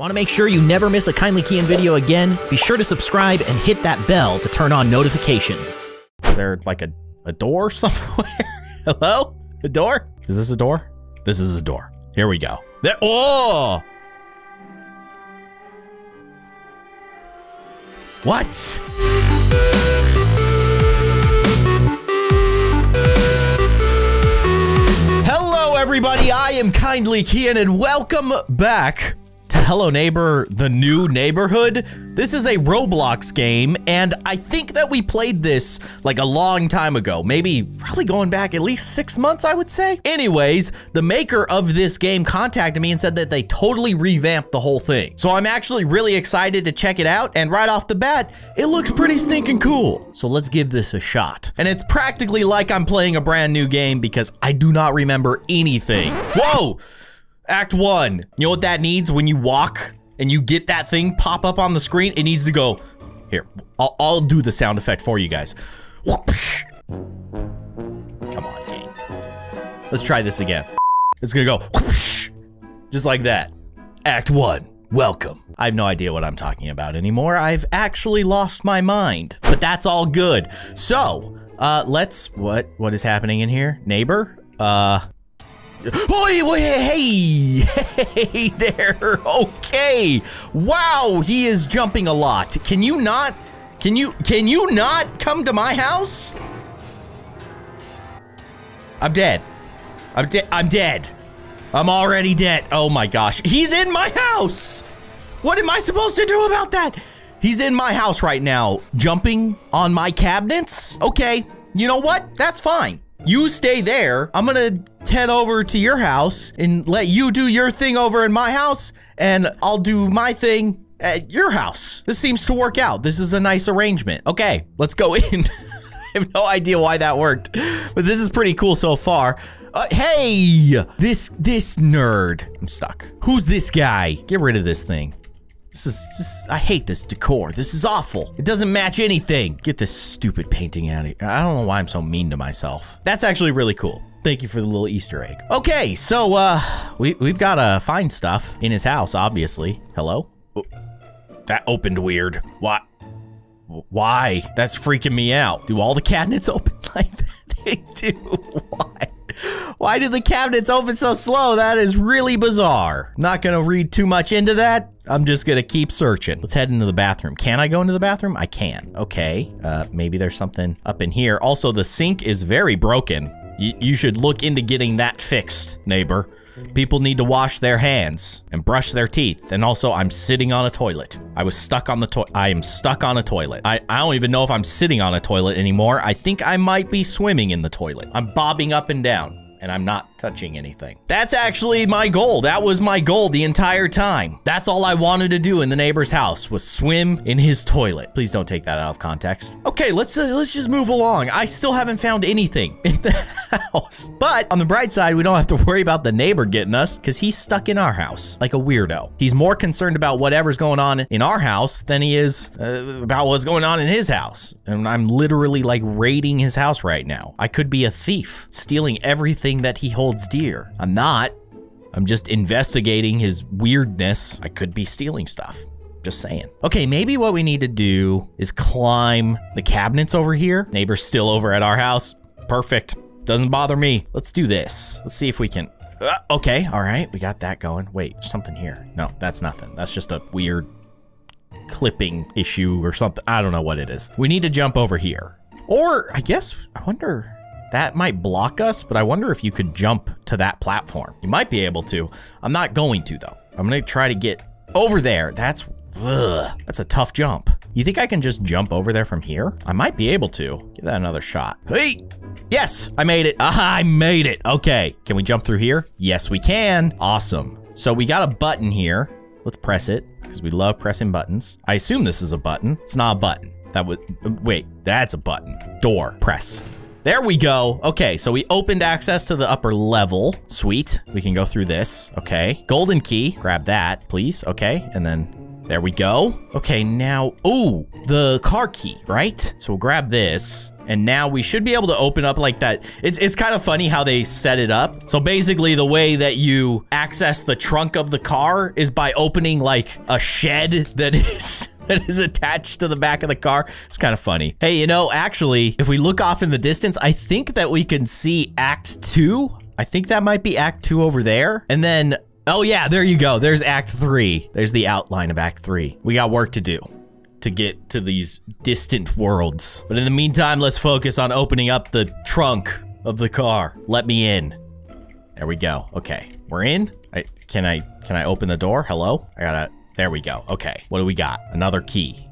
Want to make sure you never miss a Kindly Keyin video again? Be sure to subscribe and hit that bell to turn on notifications. Is there like a door somewhere? Hello? A door? Is this a door? This is a door. Here we go. There. Oh! What? Everybody, I am Kindly Keyin, and welcome back to Hello Neighbor, The New Neighborhood. This is a Roblox game, and I think that we played this like a long time ago. Maybe probably going back at least 6 months, I would say. Anyways, the maker of this game contacted me and said that they totally revamped the whole thing. So I'm actually really excited to check it out, and right off the bat, it looks pretty stinking cool. So let's give this a shot. And it's practically like I'm playing a brand new game because I do not remember anything. Whoa! Act one. You know what that needs? When you walk and you get that thing pop up on the screen, it needs to go here. I'll do the sound effect for you guys. Come on, game. Let's try this again. It's gonna go just like that. Act one. Welcome. I have no idea what I'm talking about anymore. I've actually lost my mind, but that's all good. So, let's what is happening in here? Neighbor? Oh, hey there. Okay. Wow, he is jumping a lot. Can you not? Can you not come to my house? I'm dead. I'm dead. I'm already dead. Oh my gosh. He's in my house. What am I supposed to do about that? He's in my house right now, jumping on my cabinets. Okay. You know what? That's fine. You stay there. I'm gonna head over to your house and let you do your thing over in my house, and I'll do my thing at your house. This seems to work out. This is a nice arrangement. Okay, let's go in. I have no idea why that worked, but this is pretty cool so far. Hey, this nerd. I'm stuck. Who's this guy? Get rid of this thing. This is just, I hate this decor. This is awful. It doesn't match anything. Get this stupid painting out of here. I don't know why I'm so mean to myself. That's actually really cool. Thank you for the little Easter egg. Okay, so we've got to find stuff in his house, obviously. Hello? Oh, that opened weird. Why? Why? That's freaking me out. Do all the cabinets open like that? They do. Why? Why do the cabinets open so slow? That is really bizarre. Not gonna read too much into that. I'm just gonna keep searching. Let's head into the bathroom. Can I go into the bathroom? I can. Okay. Maybe there's something up in here. Also, the sink is very broken. You should look into getting that fixed, neighbor. People need to wash their hands and brush their teeth. And also, I'm sitting on a toilet. I was stuck on the toilet. I am stuck on a toilet. I don't even know if I'm sitting on a toilet anymore. I think I might be swimming in the toilet. I'm bobbing up and down, and I'm not touching anything. That's actually my goal. That was my goal the entire time. That's all I wanted to do in the neighbor's house was swim in his toilet. Please don't take that out of context. Okay, let's just move along. I still haven't found anything in the house. But on the bright side, we don't have to worry about the neighbor getting us because he's stuck in our house like a weirdo. He's more concerned about whatever's going on in our house than he is about what's going on in his house. And I'm literally like raiding his house right now. I could be a thief, stealing everything that he holds dear. I'm not. I'm just investigating his weirdness. I could be stealing stuff. Just saying. Okay, maybe what we need to do is climb the cabinets over here. Neighbor's still over at our house. Perfect. Doesn't bother me. Let's do this. Let's see if we can. Okay. All right. We got that going. Wait, something here. No, that's nothing. That's just a weird clipping issue or something. I don't know what it is. We need to jump over here. Or I guess, I wonder. That might block us, but I wonder if you could jump to that platform. You might be able to. I'm not going to, though. I'm gonna try to get over there. That's a tough jump. You think I can just jump over there from here? I might be able to. Give that another shot. Hey! Yes, I made it. Aha, I made it. Okay, can we jump through here? Yes, we can. Awesome. So we got a button here. Let's press it, because we love pressing buttons. I assume this is a button. It's not a button. Wait, that's a button. Door, press. There we go. Okay, so we opened access to the upper level. Sweet. We can go through this. Okay. Golden key. Grab that, please. Okay. And then There we go. Okay, now, ooh, the car key, right? So we'll grab this. And now we should be able to open up like that. It's kind of funny how they set it up. So basically the way that you access the trunk of the car is by opening like a shed that is attached to the back of the car. It's kind of funny. Hey, you know, actually, if we look off in the distance, I think that we can see Act 2. I think that might be Act 2 over there. And then, oh yeah, there you go. There's Act 3. There's the outline of Act 3. We got work to do to get to these distant worlds. But in the meantime, let's focus on opening up the trunk of the car. Let me in. There we go. Okay, we're in. Can I open the door? Hello? There we go. Okay, what do we got? Another key.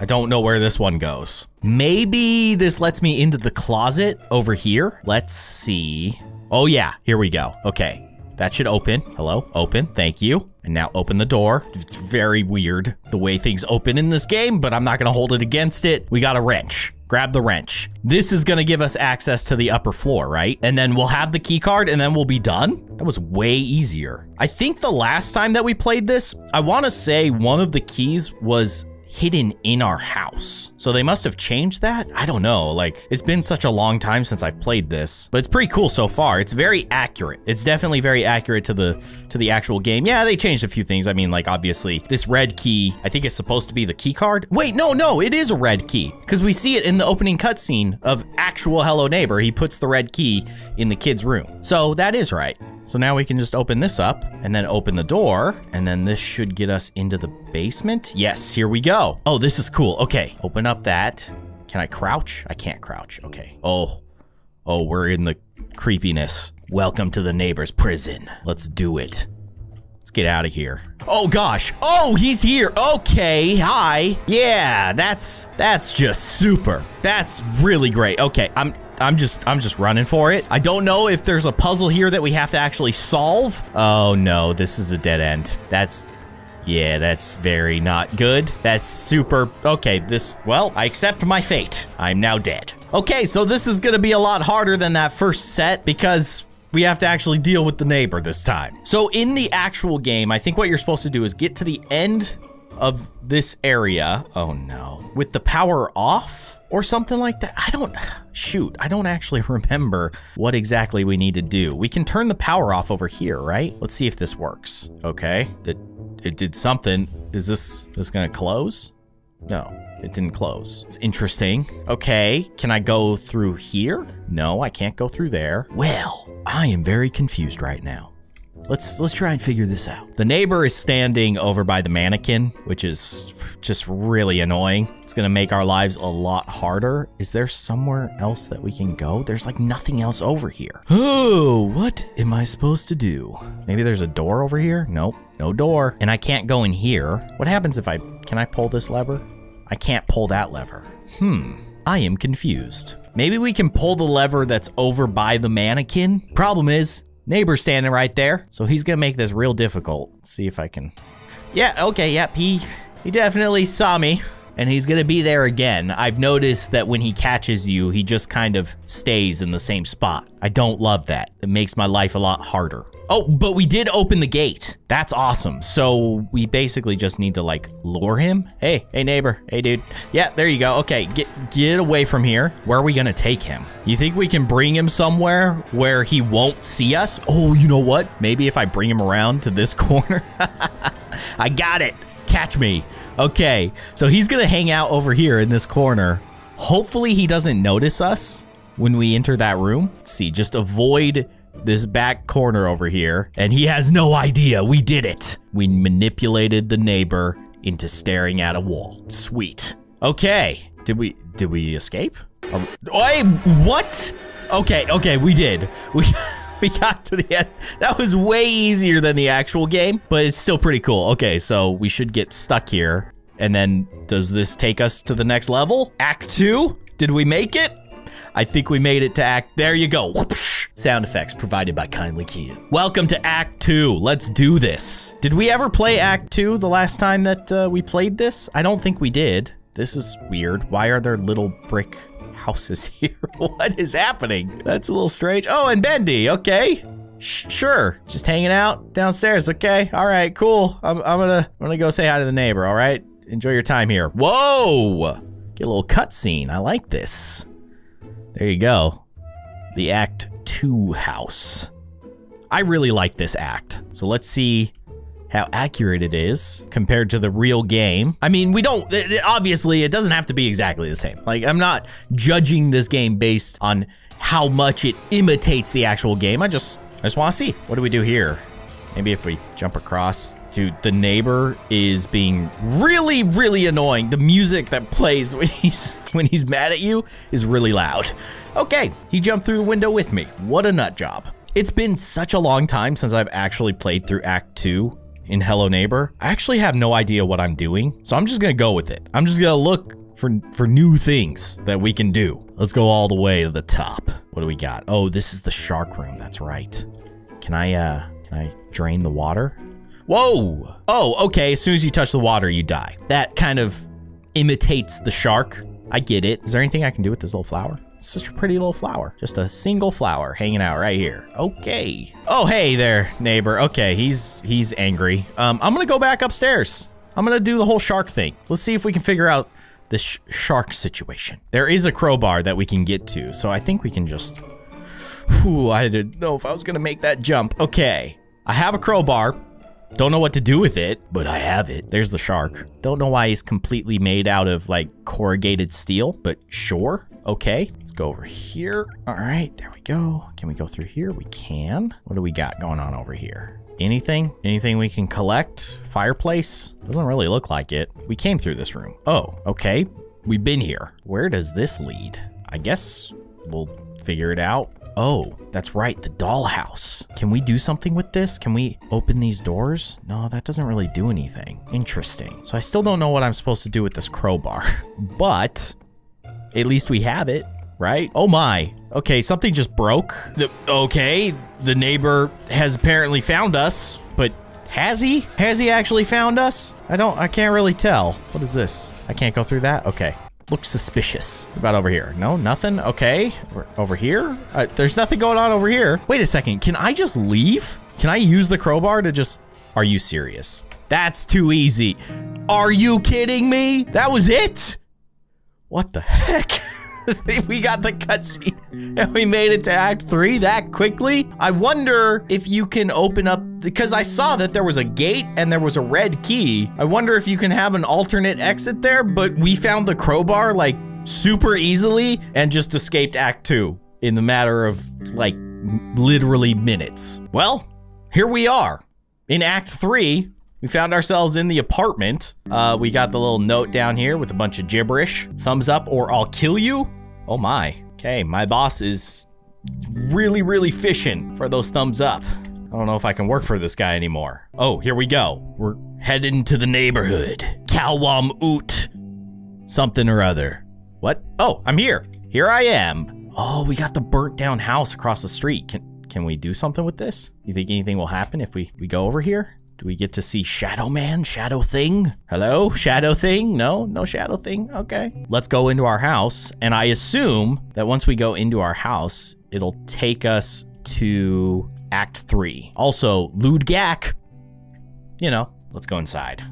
I don't know where this one goes. Maybe this lets me into the closet over here. Let's see. Oh yeah, here we go. Okay, that should open. Hello, open, thank you. And now open the door. It's very weird the way things open in this game, but I'm not gonna hold it against it. We got a wrench. Grab the wrench. This is gonna give us access to the upper floor, right? And then we'll have the key card and then we'll be done. That was way easier. I think the last time that we played this, I wanna say one of the keys was hidden in our house. So they must have changed that? I don't know, like it's been such a long time since I've played this, but it's pretty cool so far. It's very accurate. It's definitely very accurate to the actual game. Yeah, they changed a few things. I mean, like obviously this red key, I think it's supposed to be the key card. Wait, no, it is a red key because we see it in the opening cutscene of actual Hello Neighbor. He puts the red key in the kid's room. So that is right. So now we can just open this up and then open the door and then this should get us into the basement. Yes, here we go. Oh, this is cool. Okay, open up that. Can I crouch? I can't crouch. Okay. Oh, we're in the creepiness. Welcome to the neighbor's prison. Let's do it. Let's get out of here. Oh gosh. Oh, he's here. Okay. Hi. Yeah, that's just super. That's really great. Okay. I'm just running for it. I don't know if there's a puzzle here that we have to actually solve. Oh no, this is a dead end. Yeah, that's very not good. That's super, okay, well, I accept my fate. I'm now dead. Okay, so this is gonna be a lot harder than that first set because we have to actually deal with the neighbor this time. So in the actual game, I think what you're supposed to do is get to the end of this area. Oh no, with the power off? Or something like that. I don't actually remember what exactly we need to do. We can turn the power off over here, right? Let's see if this works. Okay, it did something. Is this gonna close? No, it didn't close. It's interesting. Okay, can I go through here? No, I can't go through there. Well, I am very confused right now. Let's try and figure this out. The neighbor is standing over by the mannequin, which is just really annoying. It's gonna make our lives a lot harder. Is there somewhere else that we can go? There's like nothing else over here. Oh, what am I supposed to do? Maybe there's a door over here? Nope, no door. And I can't go in here. What happens if can I pull this lever? I can't pull that lever. I am confused. Maybe we can pull the lever that's over by the mannequin? Problem is, neighbor's standing right there, so he's gonna make this real difficult. Let's see if I can. Yeah, okay, yep, he definitely saw me, and he's gonna be there again. I've noticed that when he catches you, he just kind of stays in the same spot. I don't love that. It makes my life a lot harder. Oh, but we did open the gate. That's awesome. So we basically just need to like lure him. Hey neighbor, hey dude. Yeah, there you go. Okay, get away from here. Where are we gonna take him? You think we can bring him somewhere where he won't see us? Oh, you know what? Maybe if I bring him around to this corner. I got it. Catch me. Okay, so he's gonna hang out over here in this corner. Hopefully he doesn't notice us when we enter that room. Let's see, just avoid this back corner over here, and he has no idea we did it. We manipulated the neighbor into staring at a wall. Sweet. Okay, did we escape? Hey, what? Okay, we did. We got to the end. That was way easier than the actual game, but it's still pretty cool. Okay, so we should get stuck here, and then does this take us to the next level? Act 2? Did we make it? I think we made it to Act. There you go. Sound effects provided by Kindly Keyin. Welcome to Act 2. Let's do this. Did we ever play Act 2 the last time that we played this? I don't think we did. This is weird. Why are there little brick houses here? What is happening? That's a little strange. Oh, and Bendy. Okay. Sure. Just hanging out downstairs. Okay. All right. Cool. I'm gonna go say hi to the neighbor. All right. Enjoy your time here. Whoa. Get a little cutscene. I like this. There you go. The Act 2 house. I really like this act. So let's see how accurate it is compared to the real game. I mean, obviously it doesn't have to be exactly the same. Like, I'm not judging this game based on how much it imitates the actual game. I just want to see. What do we do here? Maybe if we jump across. Dude, the neighbor is being really, really annoying. The music that plays when he's mad at you is really loud. Okay, he jumped through the window with me. What a nut job. It's been such a long time since I've actually played through Act 2 in Hello Neighbor. I actually have no idea what I'm doing, so I'm just gonna go with it. I'm just gonna look for new things that we can do. Let's go all the way to the top. What do we got? Oh, this is the shark room, that's right. Can I drain the water? Whoa! Oh, okay, as soon as you touch the water, you die. That kind of imitates the shark. I get it. Is there anything I can do with this little flower? It's such a pretty little flower. Just a single flower hanging out right here. Okay. Oh, hey there, neighbor. Okay, he's angry. I'm gonna go back upstairs. I'm gonna do the whole shark thing. Let's see if we can figure out this shark situation. There is a crowbar that we can get to, so I think we can just... Whew, I didn't know if I was gonna make that jump. Okay, I have a crowbar. Don't know what to do with it, but I have it. There's the shark. Don't know why he's completely made out of like corrugated steel, but sure. Okay, let's go over here. All right, there we go. Can we go through here? We can. What do we got going on over here? Anything? Anything we can collect? Fireplace? Doesn't really look like it. We came through this room. Oh, okay. We've been here. Where does this lead? I guess we'll figure it out. Oh, that's right, the dollhouse. Can we do something with this? Can we open these doors? No, that doesn't really do anything. Interesting. So I still don't know what I'm supposed to do with this crowbar, but at least we have it, right? Oh my, okay, something just broke. Okay, the neighbor has apparently found us, but has he? Has he actually found us? I can't really tell. What is this? I can't go through that? Okay. Looks suspicious. What about over here? No, nothing. Okay, we're over here. There's nothing going on over here. Wait a second. Can I just leave? Can I use the crowbar to just... Are you serious? That's too easy. Are you kidding me? That was it? What the heck? We got the cutscene and we made it to Act 3 that quickly. I wonder if you can open up, because I saw that there was a gate and there was a red key. I wonder if you can have an alternate exit there, but we found the crowbar like super easily and just escaped Act 2 in the matter of like literally minutes. Well, here we are in Act 3. We found ourselves in the apartment. We got the little note down here with a bunch of gibberish. Thumbs up or I'll kill you. Oh my. Okay, my boss is really, really fishing for those thumbs up. I don't know if I can work for this guy anymore. Oh, here we go. We're heading to the neighborhood. Kawam Oot. Something or other. What? Oh, I'm here. Here I am. Oh, we got the burnt down house across the street. Can we do something with this? You think anything will happen if we go over here? Do we get to see Shadow Man? Shadow Thing? Hello? Shadow Thing? No? No Shadow Thing? Okay. Let's go into our house, and I assume that once we go into our house, it'll take us to Act 3. Also, Lude Gak. You know, let's go inside.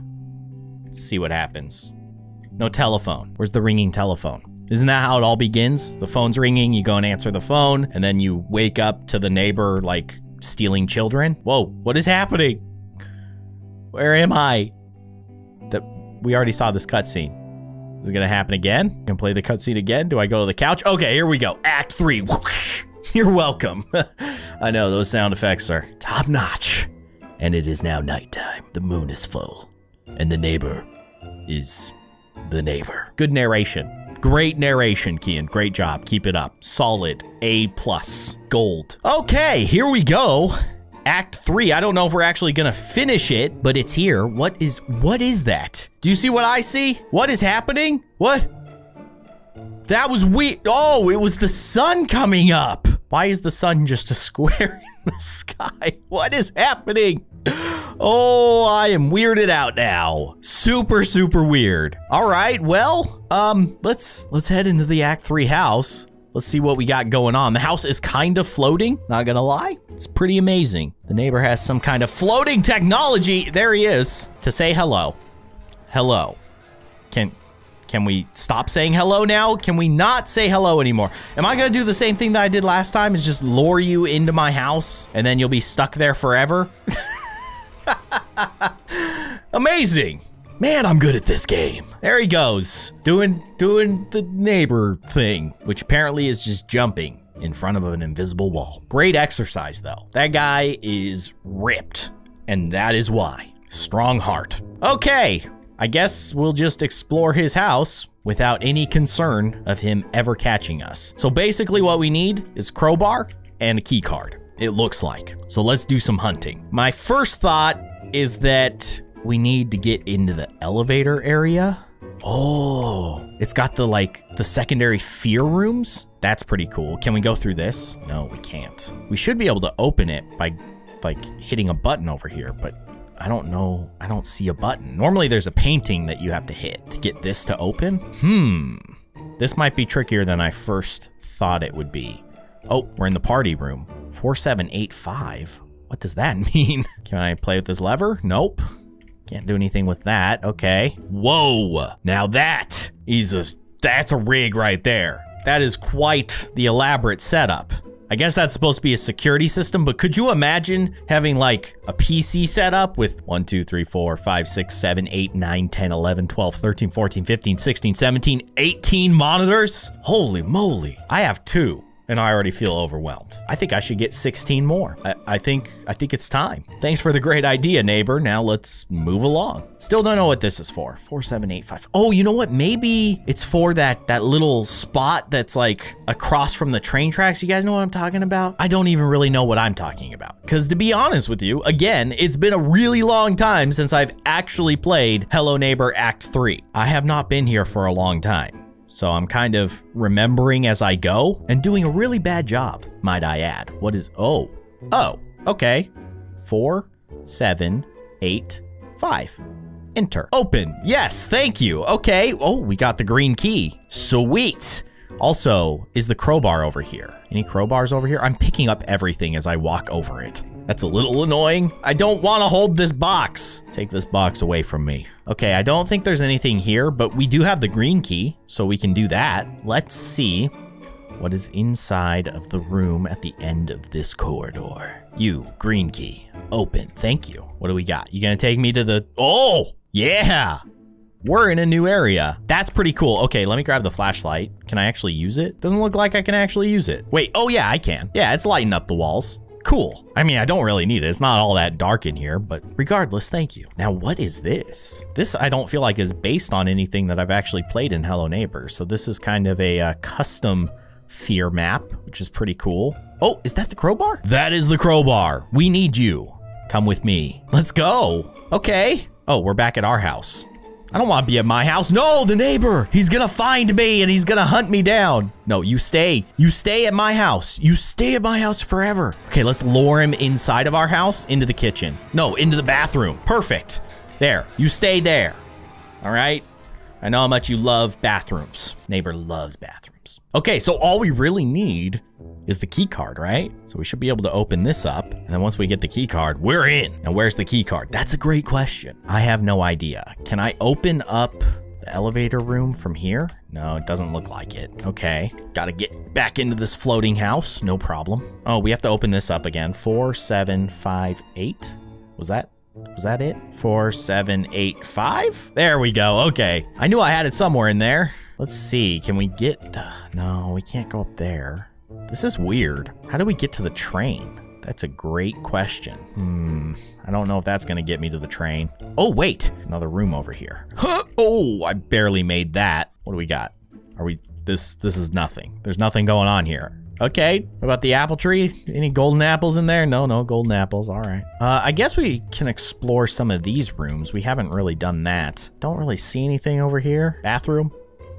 Let's see what happens. No telephone. Where's the ringing telephone? Isn't that how it all begins? The phone's ringing, you go and answer the phone, and then you wake up to the neighbor, like, stealing children. Whoa, what is happening? Where am I? We already saw this cutscene. Is it gonna happen again? Can I play the cutscene again? Do I go to the couch? Okay, here we go. Act 3. Whoosh. You're welcome. I know, those sound effects are top notch. And it is now nighttime. The moon is full. And the neighbor is the neighbor. Good narration. Great narration, Keyin. Great job. Keep it up. Solid. A+. Gold. Okay, here we go. Act 3. I don't know if we're actually gonna finish it, but it's here. What is that? Do you see what I see? What is happening? What? That was weird. Oh, it was the sun coming up. Why is the sun just a square in the sky? What is happening? Oh, I am weirded out now. Super, super weird. All right, well, let's head into the Act 3 house. Let's see what we got going on. The house is kind of floating, not gonna lie. It's pretty amazing. The neighbor has some kind of floating technology. There he is to say hello. Hello. Can we stop saying hello now? Can we not say hello anymore? Am I gonna do the same thing that I did last time, is just lure you into my house and then you'll be stuck there forever? Amazing. Man, I'm good at this game. There he goes, doing the neighbor thing, which apparently is just jumping in front of an invisible wall. Great exercise though. That guy is ripped, and that is why. Strong heart. Okay. I guess we'll just explore his house without any concern of him ever catching us. So basically what we need is crowbar and a key card, it looks like. So let's do some hunting. My first thought is that we need to get into the elevator area. Oh, it's got the the secondary fear rooms. That's pretty cool. Can we go through this? No, we can't. We should be able to open it by hitting a button over here, but I don't know. I don't see a button. Normally there's a painting that you have to hit to get this to open. This might be trickier than I first thought it would be. Oh, we're in the party room. 4785. What does that mean? Can I play with this lever? Nope. Can't do anything with that. Okay. Whoa. Now that is that's a rig right there. That is quite the elaborate setup. I guess that's supposed to be a security system, but could you imagine having like a PC setup with 1, 2, 3, 4, 5, 6, 7, 8, 9, 10, 11, 12, 13, 14, 15, 16, 17, 18 monitors? Holy moly. I have 2 and I already feel overwhelmed. I think I should get 16 more. I think it's time. Thanks for the great idea, neighbor. Now let's move along. Still don't know what this is for. 4785. Oh, you know what? Maybe it's for that little spot that's like across from the train tracks. You guys know what I'm talking about? I don't even really know what I'm talking about. Because to be honest with you, again, it's been a really long time since I've actually played Hello Neighbor Act 3. I have not been here for a long time. So I'm kind of remembering as I go and doing a really bad job, might I add. What is, oh, okay. 4785, enter, open. Yes, thank you, okay. Oh, we got the green key, sweet. Also, is the crowbar over here? Any crowbars over here? I'm picking up everything as I walk over it. That's a little annoying. I don't want to hold this box. Take this box away from me. Okay, I don't think there's anything here, but we do have the green key, so we can do that. Let's see what is inside of the room at the end of this corridor. You, green key, open. Thank you. What do we got? You gonna take me to the, oh, yeah. We're in a new area. That's pretty cool. Okay, let me grab the flashlight. Can I actually use it? Doesn't look like I can actually use it. Wait, oh yeah, I can. Yeah, it's lighting up the walls. Cool. I mean, I don't really need it. It's not all that dark in here, but regardless, thank you. Now, what is this? This I don't feel like is based on anything that I've actually played in Hello Neighbor. So this is kind of a custom fear map, which is pretty cool. Oh, is that the crowbar? That is the crowbar. We need you. Come with me. Let's go. Okay. Oh, we're back at our house. I don't want to be at my house. No, the neighbor. He's going to find me and he's going to hunt me down. No, you stay. You stay at my house. You stay at my house forever. Okay, let's lure him inside of our house, into the kitchen. No, into the bathroom. Perfect. There. You stay there. All right. I know how much you love bathrooms. Neighbor loves bathrooms. Okay, so all we really need is the key card, right? So we should be able to open this up. And then once we get the key card, we're in. Now, where's the key card? That's a great question. I have no idea. Can I open up the elevator room from here? No, it doesn't look like it. Okay. Gotta get back into this floating house. No problem. Oh, we have to open this up again. 4758. Was that it? 4785? There we go. Okay. I knew I had it somewhere in there. Let's see. Can we get, no, we can't go up there. This is weird. How do we get to the train? That's a great question. I don't know if that's gonna get me to the train. Oh, wait, another room over here. Huh? Oh, I barely made that. What do we got? Are we, this is nothing. There's nothing going on here. Okay, what about the apple tree? Any golden apples in there? No, no golden apples, all right. I guess we can explore some of these rooms. We haven't really done that. Don't really see anything over here. Bathroom?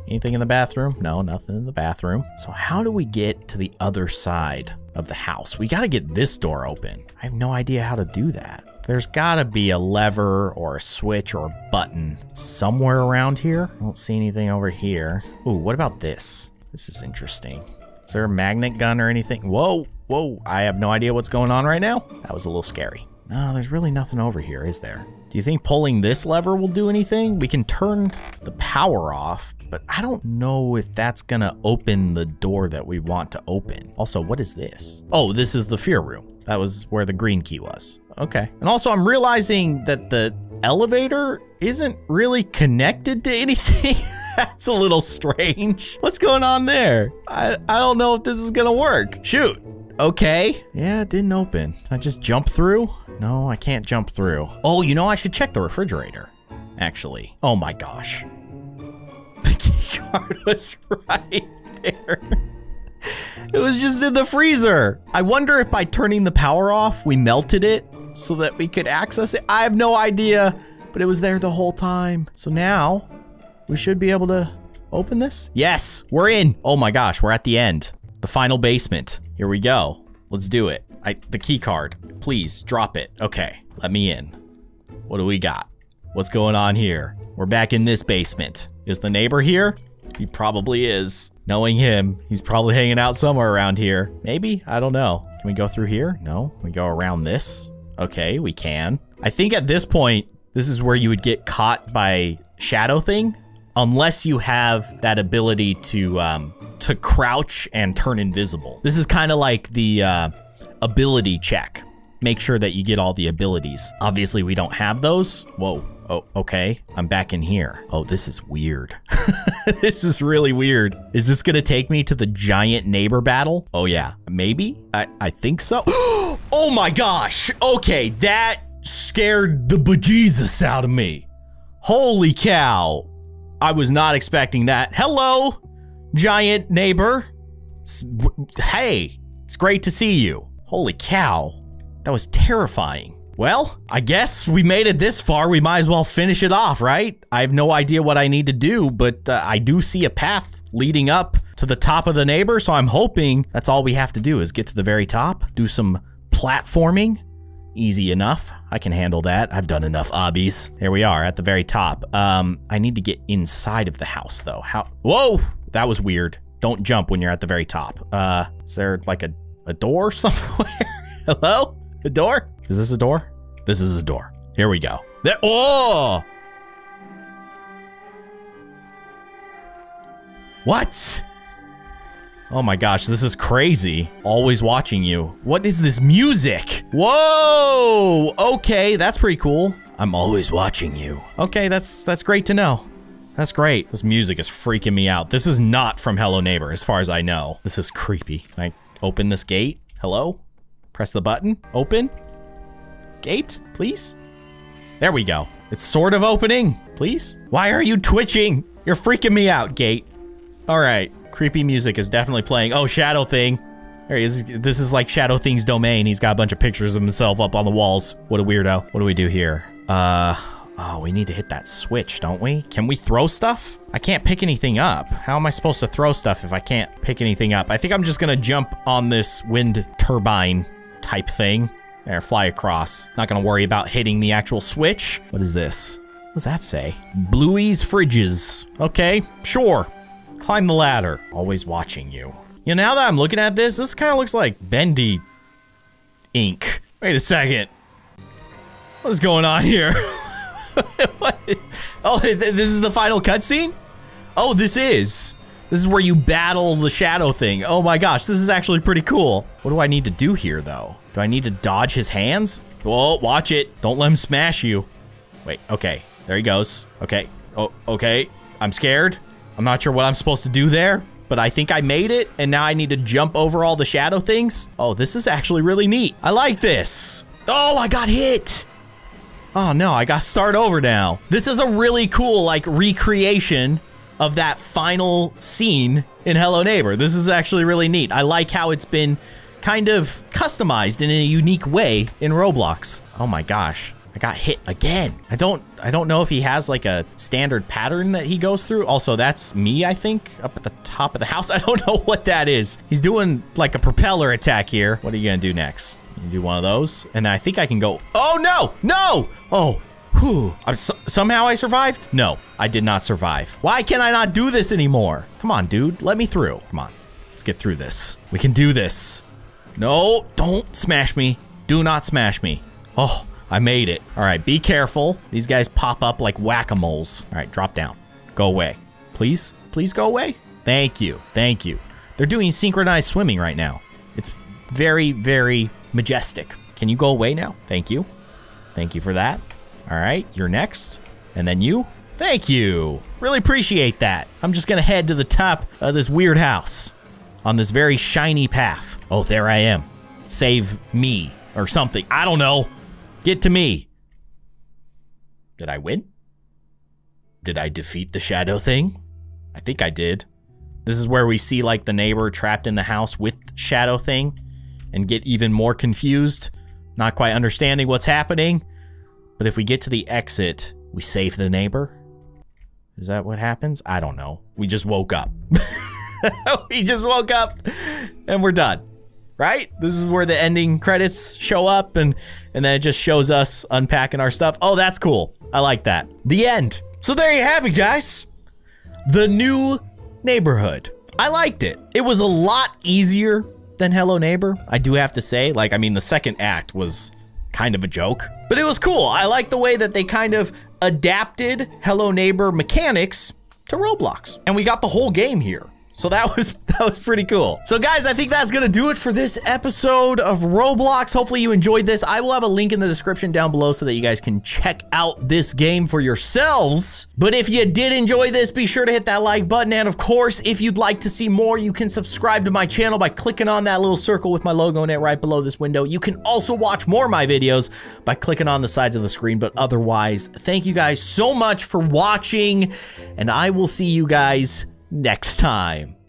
Anything in the bathroom? No, nothing in the bathroom. So how do we get to the other side of the house? We gotta get this door open. I have no idea how to do that. There's gotta be a lever or a switch or a button somewhere around here. I don't see anything over here. Ooh, what about this? This is interesting. Is there a magnet gun or anything? Whoa, whoa, I have no idea what's going on right now. That was a little scary. No, there's really nothing over here, is there? Do you think pulling this lever will do anything? We can turn the power off, but I don't know if that's gonna open the door that we want to open. Also, what is this? Oh, this is the fear room. That was where the green key was. Okay. And also, I'm realizing that the elevator isn't really connected to anything. That's a little strange. What's going on there? I don't know if this is gonna work. Shoot. Okay. Yeah, it didn't open. Can I just jump through? No, I can't jump through. Oh, you know, I should check the refrigerator, actually. Oh my gosh. The key card was right there. It was just in the freezer. I wonder if by turning the power off, we melted it so that we could access it. I have no idea, but it was there the whole time. So now we should be able to open this. Yes, we're in. Oh my gosh, we're at the end. The final basement. Here we go. Let's do it. The key card. Please drop it. Okay, let me in. What do we got? What's going on here? We're back in this basement. Is the neighbor here? He probably is. Knowing him, he's probably hanging out somewhere around here. Maybe? I don't know. Can we go through here? No. Can we go around this? Okay, we can. I think at this point, this is where you would get caught by Shadow Thing. Unless you have that ability to crouch and turn invisible. This is kind of like the ability check. Make sure that you get all the abilities. Obviously, we don't have those. Whoa. Oh, okay. I'm back in here. Oh, this is weird. This is really weird. Is this going to take me to the giant neighbor battle? Oh, yeah. Maybe? I think so. Oh, my gosh. Okay, that scared the bejesus out of me. Holy cow. I was not expecting that. Hello, giant neighbor. Hey, it's great to see you. Holy cow, that was terrifying. Well, I guess we made it this far. We might as well finish it off, right? I have no idea what I need to do, but I do see a path leading up to the top of the neighbor, so I'm hoping that's all we have to do is get to the very top, do some platforming. Easy enough. I can handle that. I've done enough obbies. Here we are at the very top. I need to get inside of the house though. How? Whoa, that was weird. Don't jump when you're at the very top. Is there like a door somewhere? Hello? A door? Is this a door? This is a door. Here we go. There. Oh! What? Oh my gosh, this is crazy. Always watching you. What is this music? Whoa! Okay, that's pretty cool. I'm always watching you. Okay, that's great to know. That's great. This music is freaking me out. This is not from Hello Neighbor, as far as I know. This is creepy. Can I open this gate? Hello? Press the button. Open. Gate, please? There we go. It's sort of opening. Please? Why are you twitching? You're freaking me out, gate. All right. Creepy music is definitely playing. Oh, Shadow Thing. There he is. This is like Shadow Thing's domain. He's got a bunch of pictures of himself up on the walls. What a weirdo. What do we do here? Oh, we need to hit that switch, don't we? Can we throw stuff? I can't pick anything up. How am I supposed to throw stuff if I can't pick anything up? I think I'm just gonna jump on this wind turbine type thing. There, fly across. Not gonna worry about hitting the actual switch. What is this? What does that say? Bluey's Fridges. Okay, sure. Climb the ladder. Always watching you. You know, now that I'm looking at this, this kind of looks like Bendy Ink. Wait a second. What is going on here? What is, oh, this is the final cutscene? Oh, this is. This is where you battle the Shadow Thing. Oh my gosh, this is actually pretty cool. What do I need to do here, though? Do I need to dodge his hands? Whoa, watch it. Don't let him smash you. Wait, okay. There he goes. Okay. Oh, okay. I'm scared. I'm not sure what I'm supposed to do there, but I think I made it, and now I need to jump over all the shadow things. Oh, this is actually really neat. I like this. Oh, I got hit. Oh no, I gotta start over now. This is a really cool, like, recreation of that final scene in Hello Neighbor. This is actually really neat. I like how it's been kind of customized in a unique way in Roblox. Oh my gosh. I got hit again. I don't know if he has like a standard pattern that he goes through. Also, that's me, I think, up at the top of the house. I don't know what that is. He's doing like a propeller attack here. What are you gonna do next? You do one of those, and then I think I can go. Oh no, no! Oh, whew. Somehow I survived? No, I did not survive. Why can I not do this anymore? Come on, dude, let me through. Come on, Let's get through this. We can do this. No, don't smash me. Do not smash me. Oh, I made it. All right, be careful. These guys pop up like whack-a-moles. All right, drop down. Go away. Please, please go away. Thank you. Thank you. They're doing synchronized swimming right now. It's very, very majestic. Can you go away now? Thank you. Thank you for that. All right, you're next. And then you. Thank you. Really appreciate that. I'm just gonna head to the top of this weird house on this very shiny path. Oh, there I am. Save me or something. I don't know. Get to me. Did I win? Did I defeat the Shadow Thing? I think I did. This is where we see like the neighbor trapped in the house with Shadow Thing and get even more confused, not quite understanding what's happening. But if we get to the exit, we save the neighbor. Is that what happens? I don't know. We just woke up. We just woke up and we're done, right? This is where the ending credits show up and then it just shows us unpacking our stuff. Oh, that's cool. I like that. The end. So there you have it, guys. The New Neighborhood. I liked it. It was a lot easier than Hello Neighbor, I do have to say. Like, I mean, the second act was kind of a joke, but it was cool. I like the way that they kind of adapted Hello Neighbor mechanics to Roblox, and we got the whole game here. So that was pretty cool. So guys, I think that's gonna do it for this episode of Roblox. Hopefully you enjoyed this. I will have a link in the description down below so that you guys can check out this game for yourselves. But if you did enjoy this, be sure to hit that like button. And of course, if you'd like to see more, you can subscribe to my channel by clicking on that little circle with my logo in it right below this window. You can also watch more of my videos by clicking on the sides of the screen. But otherwise, thank you guys so much for watching, and I will see you guys next time.